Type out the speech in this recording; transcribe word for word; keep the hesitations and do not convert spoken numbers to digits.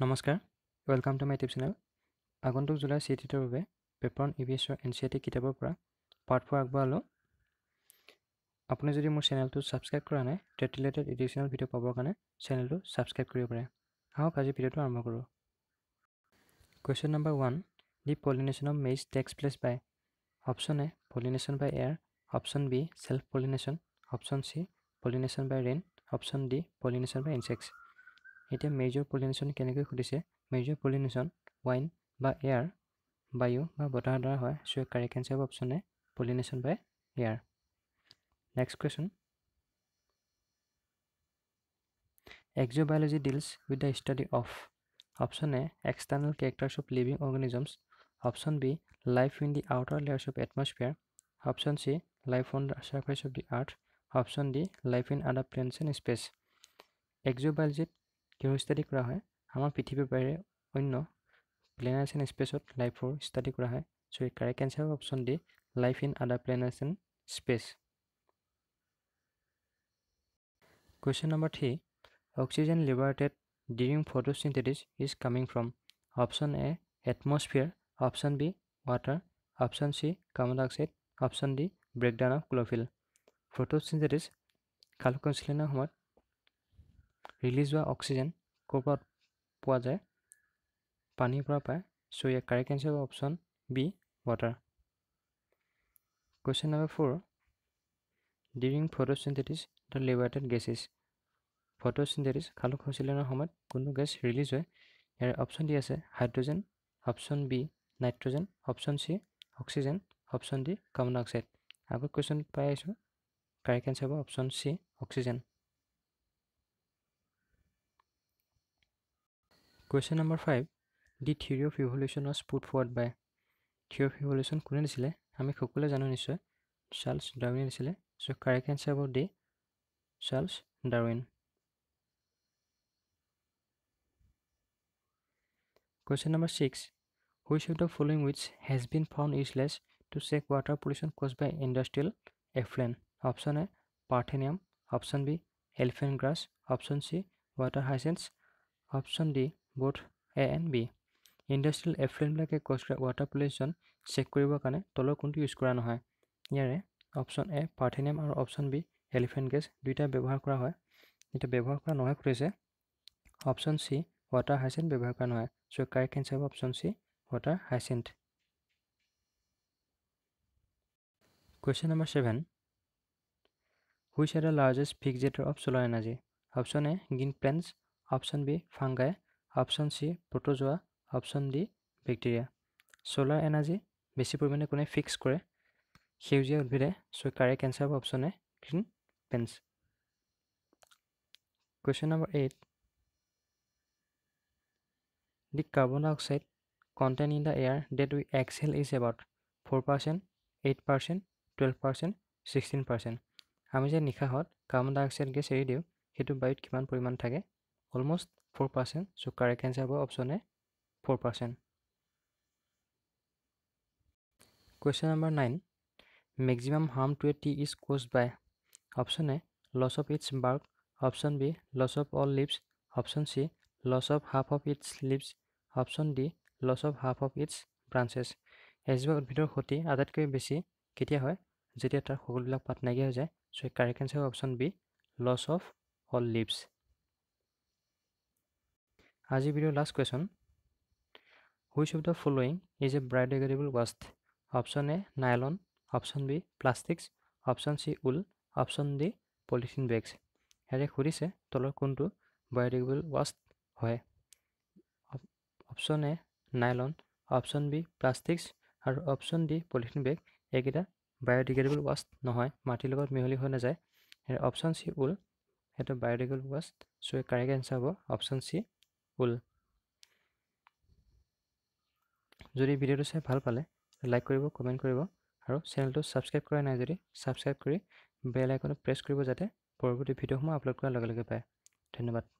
नमस्कार welcome to my tip channel आगंतुक जुलाई सीटीटर বাবে पेपर ईवीएसर एनसीईआरटी किताबर পৰা पार्ट फोर आगबालो आपने जदि मोर चैनल तो सब्सक्राइब करा ना टेट रिलेटेड एडिशनल भिडिओ पाबर कारणे चैनल तो सब्सक्राइब करिब পাৰে। हाওক আজি भिडिओ आरम्भ करू। Question number one the pollination of maize takes place by option A pollination by air, option B self pollination, option C pollination by rain, option D pollination by insects. इतना major pollination केनेके खुदिसे major pollination वाइन बा air वायु बा बताहर द्वारा है so correct answer option A pollination by air. Next question exobiology deals with the study of option A external characters of living organisms, option B life in the outer layers of atmosphere, option C life on the surface of the earth, option D life in other planes and space. Exobiology क्यों study करा है आम पृथ्वी बाहर अन्य planets and space लाइफर study करा है so correct answer option D life in other planets and space. Question number three oxygen liberated during photosynthesis is coming from option A atmosphere, option B water, option C carbon dioxide, option D breakdown of chlorophyll. Photosynthesis कालकनसिलना समय release हुआ oxygen Kaur पा जाए पानी पर पाए so ये correct answer option B water. Question number four during photosynthesis the liberated gases photosynthesis खालक संश्लेषण समय कौन गेस रिलीज है यार ऑप्शन डी आसे hydrogen, option B nitrogen, option सी oxygen, option D carbon dioxide. आगे क्वेश्चन पाई करेक्ट आंसर हम option C oxygen. Question number five the theory of evolution was put forward by theory of evolution कोने दिছিলে आमी সকলোৱে জানো নিশ্চয় চার্লস ডারউইন দিছিলে সো करेक्ट आंसर हम D Charles Darwin. Question number six which of the following which has been found useless to check water pollution caused by industrial effluent. Option A parthenium, option B elephant grass, option C water hyacinth, option D both A and B. Industrial effluent cause कर water pollution check करें तलर कौन use करा ना है यारे option ए parthenium और option B elephant grass दुटा व्यवहार करा है इतना व्यवहार करा ना खुद ऑप्शन सी वाटर हाइसेंथ व्यवहार करा ना है so correct answer option C water hyacinth. Question number seven which are the largest fixator of solar energy. Option A green plants, option B fungi, option C protozoa, option D bacteria. Solar energy बेसि परिमाणे कोने fix करे सेउजिया उद्भिदे so correct answer option A green plants. Question number eight the carbon dioxide content in the air that we exhale is about four percent, eight per cent, twelve percent, sixteen percent. आम जो निशाहत carbon dioxide gas एरी दियो हेतु वायुत किमान परिमाण थाके almost four percent so correct answer हम option A four percent. Question number nine maximum harm to a tree is caused by option A loss of its bark, option B loss of all leaves, option C loss of half of its leaves, option D loss of half of its branches. एजोपा उद्भिदर क्षति आटाइतक बेसि केतिया हय जेतिया तार सकलोবিলাক पात नाइकिया हो जाए so correct answer option B loss of all leaves. आज video last question which of the following is a biodegradable waste. Option A nylon, option B plastics, option C wool, option D polythene bags. यारे खुदिसे तलर कोनटो biodegradable waste है option A nylon, option B plastics और option D polythene bag एकिटा biodegradable waste নহয় মাটিৰ লগত মিহলি হৈ নাযায় এৰ অপচন সি উল এটা biodegradable waste so correct answer হ'ব অপচন সি উল। যদি ভিডিওটো চাই ভাল পালে লাইক কৰিব, কমেন্ট কৰিব আৰু চেনেলটো সাবস্ক্রাইব কৰা নাই যদি সাবস্ক্রাইব কৰি বেল আইকনত প্ৰেছ কৰিব যাতে পৰৱৰ্তী ভিডিঅ'সমূহ আপলোড কৰাৰ লগে লগে পায়। ধন্যবাদ।